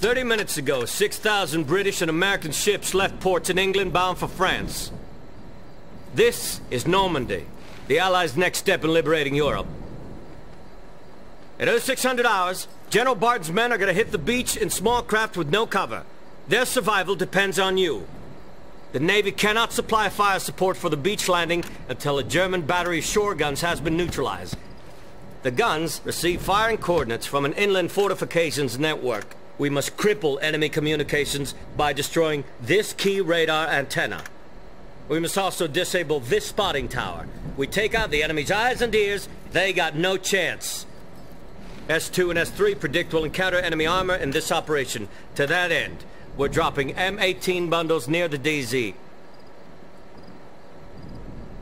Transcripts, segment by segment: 30 minutes ago, 6,000 British and American ships left ports in England bound for France. This is Normandy, the Allies' next step in liberating Europe. In those 600 hours, General Barton's men are going to hit the beach in small craft with no cover. Their survival depends on you. The Navy cannot supply fire support for the beach landing until a German battery of shore guns has been neutralized. The guns receive firing coordinates from an inland fortifications network. We must cripple enemy communications by destroying this key radar antenna. We must also disable this spotting tower. We take out the enemy's eyes and ears, they got no chance. S2 and S3 predict we'll encounter enemy armor in this operation. To that end, we're dropping M18 bundles near the DZ.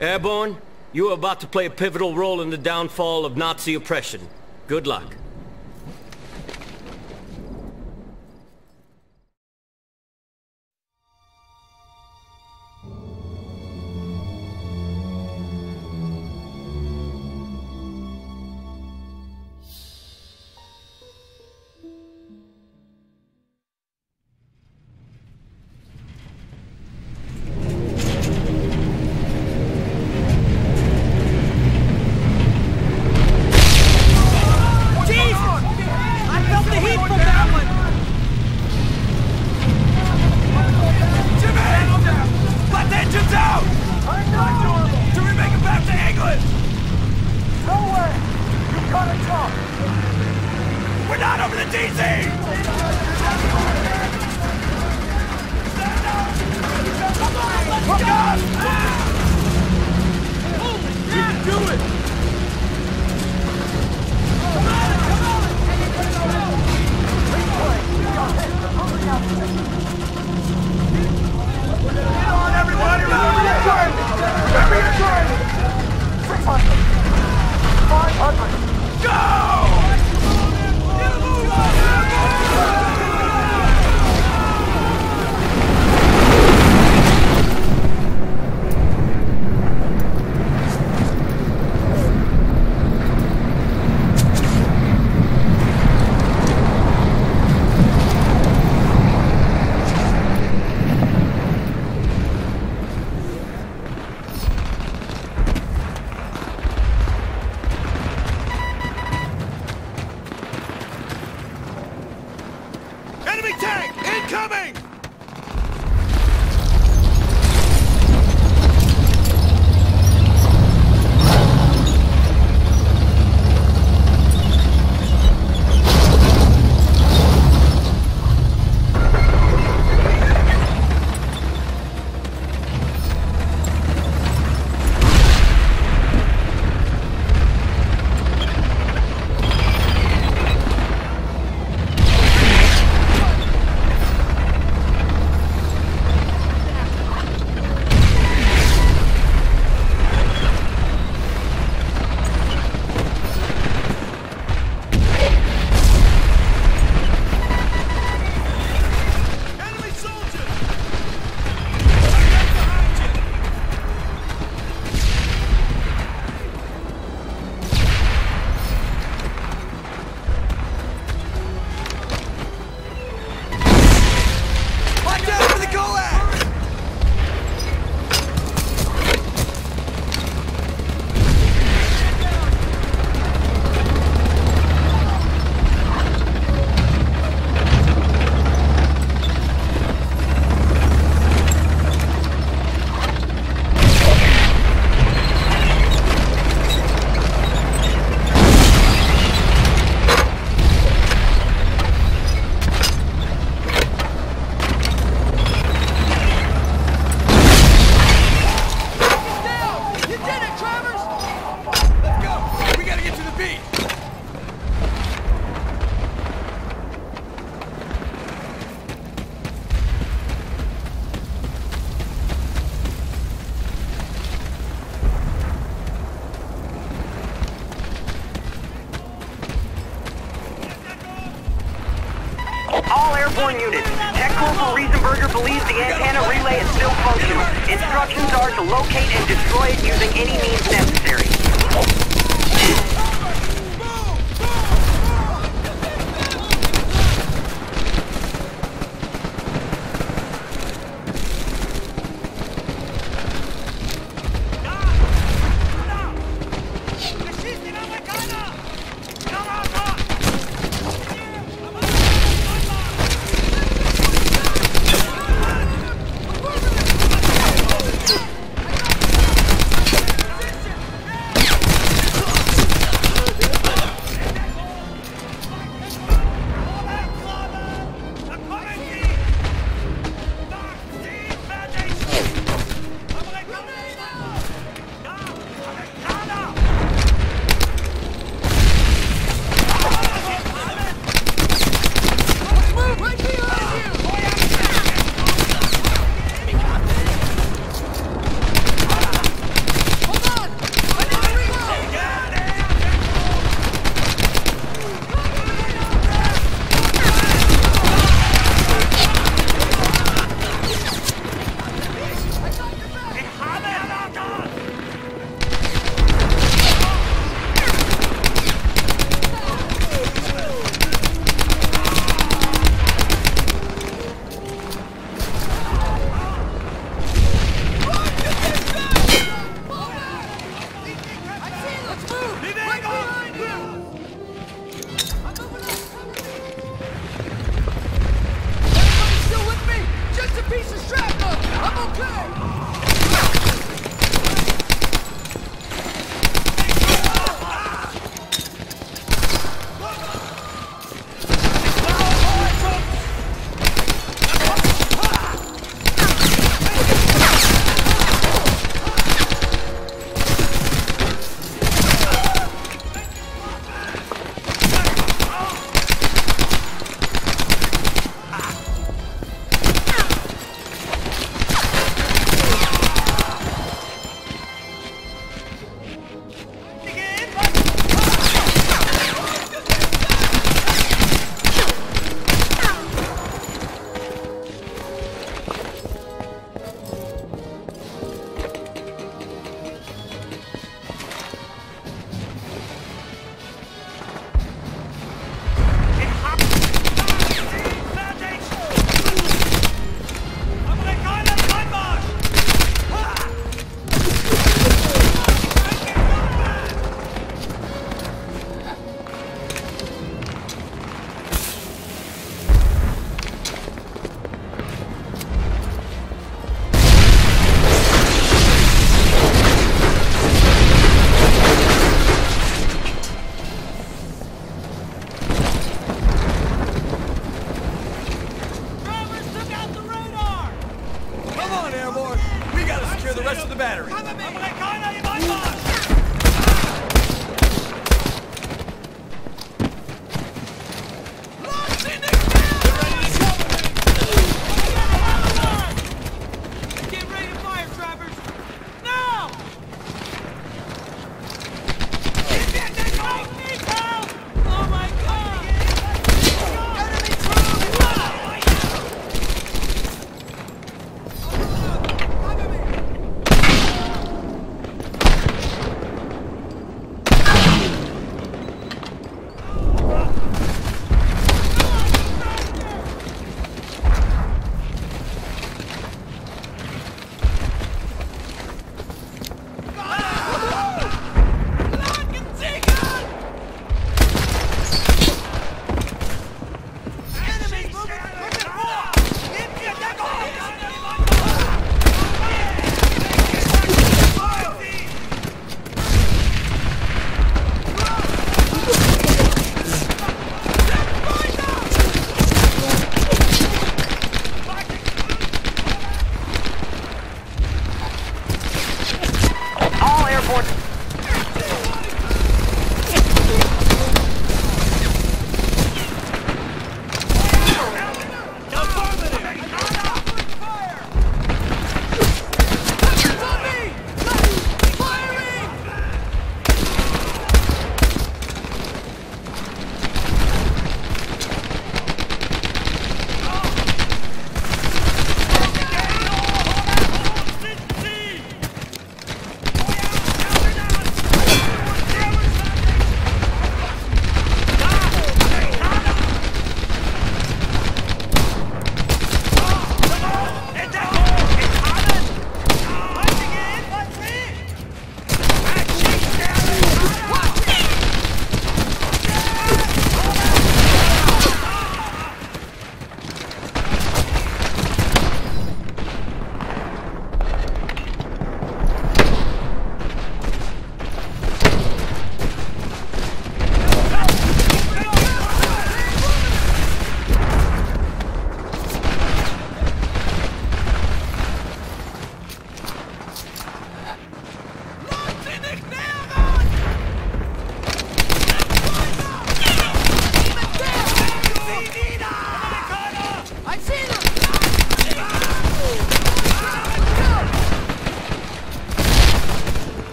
Airborne, you are about to play a pivotal role in the downfall of Nazi oppression. Good luck.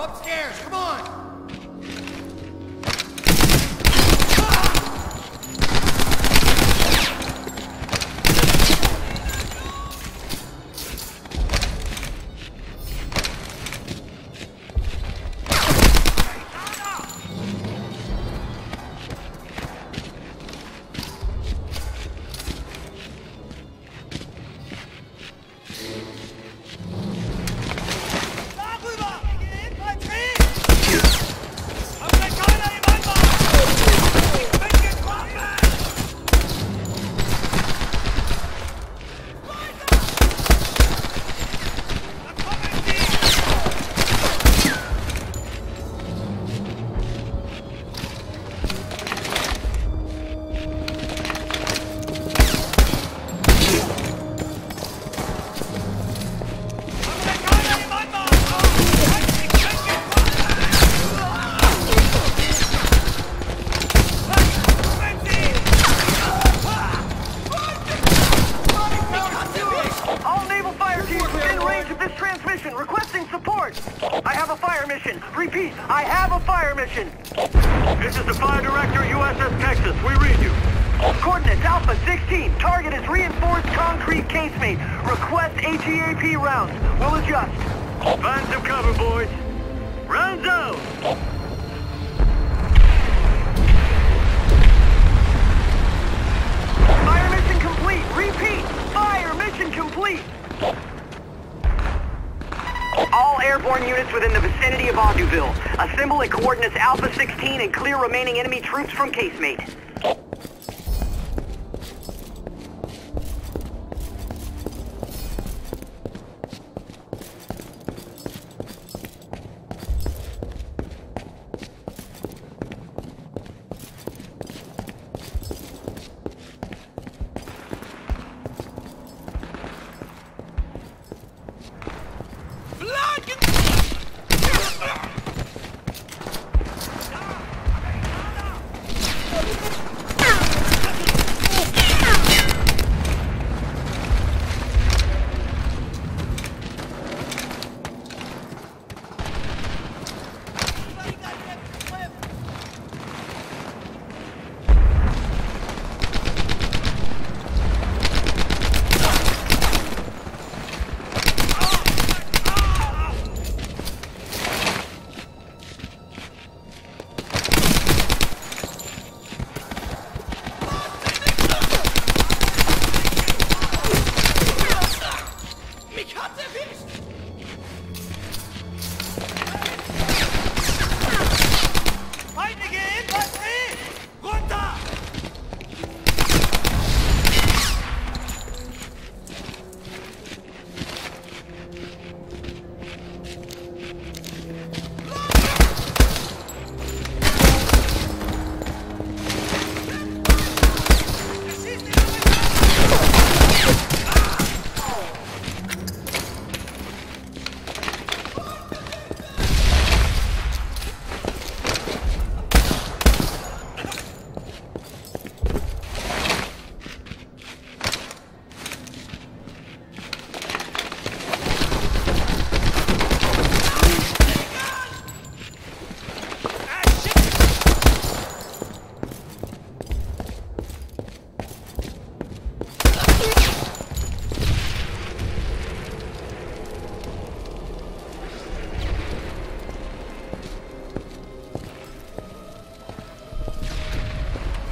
from upstairs. Come on! Repeat, I have a fire mission. This is the fire director, USS Texas. We read you. Coordinates Alpha 16. Target is reinforced concrete casemate. Request HEAP rounds. We'll adjust. Find some cover, boys. Rounds out. Fire mission complete. Repeat, fire mission complete. All airborne units within the vicinity of Audouville. Assemble at coordinates Alpha 16 and clear remaining enemy troops from casemate.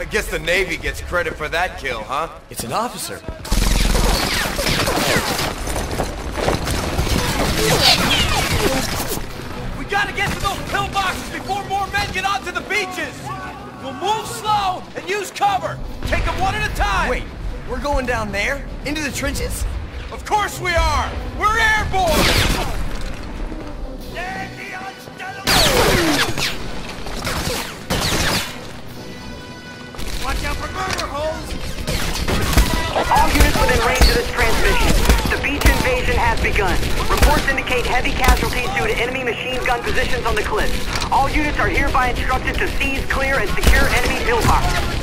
I guess the Navy gets credit for that kill, huh? It's an officer. We gotta get to those pillboxes before more men get onto the beaches! We'll move slow and use cover! Take them one at a time! Wait, we're going down there? Into the trenches? Of course we are! We're airborne! All units within range of this transmission. The beach invasion has begun. Reports indicate heavy casualties due to enemy machine gun positions on the cliffs. All units are hereby instructed to seize, clear, and secure enemy pillboxes.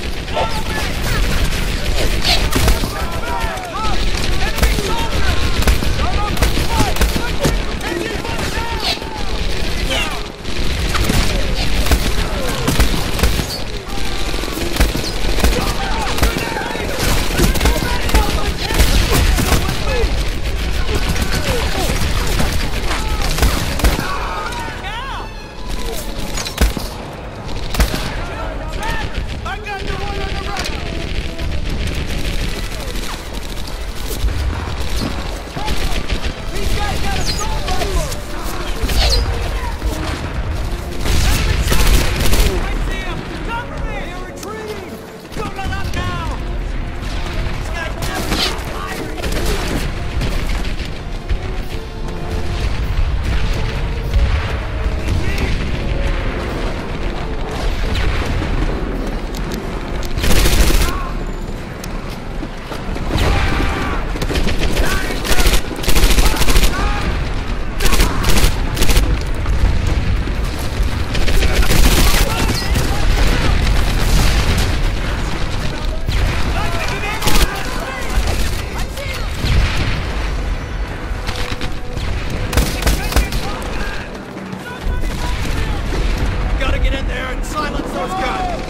get in there and silence those guns!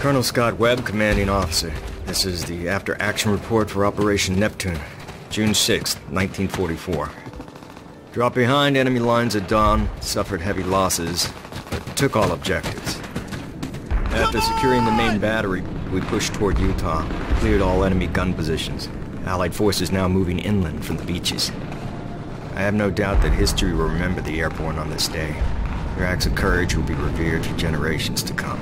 Colonel Scott Webb, Commanding Officer. This is the after-action report for Operation Neptune, June 6th, 1944. Dropped behind enemy lines at dawn, suffered heavy losses, but took all objectives. After securing the main battery, we pushed toward Utah, cleared all enemy gun positions. Allied forces now moving inland from the beaches. I have no doubt that history will remember the airborne on this day. Their acts of courage will be revered for generations to come.